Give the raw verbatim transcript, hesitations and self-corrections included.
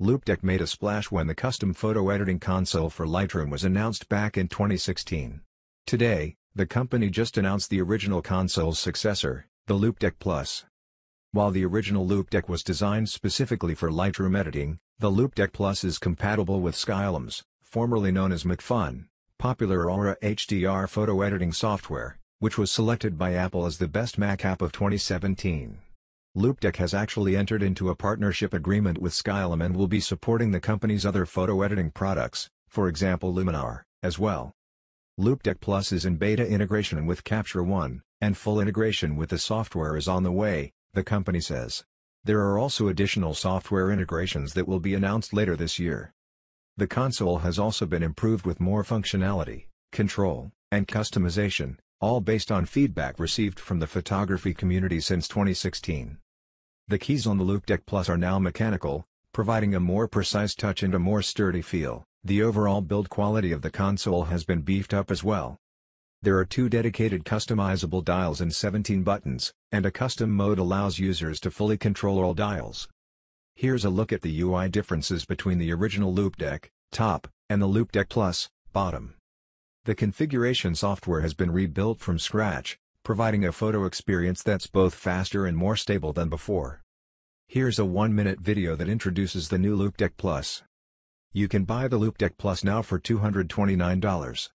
Loupedeck made a splash when the custom photo editing console for Lightroom was announced back in twenty sixteen. Today, the company just announced the original console's successor, the Loupedeck Plus. While the original Loupedeck was designed specifically for Lightroom editing, the Loupedeck Plus is compatible with Skylum's, formerly known as Macphun, popular Aura H D R photo editing software, which was selected by Apple as the best Mac app of twenty seventeen. Loupedeck has actually entered into a partnership agreement with Skylum and will be supporting the company's other photo editing products, for example Luminar, as well. Loupedeck Plus is in beta integration with Capture One, and full integration with the software is on the way, the company says. There are also additional software integrations that will be announced later this year. The console has also been improved with more functionality, control, and customization, all based on feedback received from the photography community since twenty sixteen. The keys on the Loupedeck Plus are now mechanical, providing a more precise touch and a more sturdy feel. The overall build quality of the console has been beefed up as well. There are two dedicated customizable dials and seventeen buttons, and a custom mode allows users to fully control all dials. Here's a look at the U I differences between the original Loupedeck, top, and the Loupedeck Plus, bottom. The configuration software has been rebuilt from scratch, providing a photo experience that's both faster and more stable than before. Here's a one-minute video that introduces the new Loupedeck Plus. You can buy the Loupedeck Plus now for two hundred twenty-nine dollars.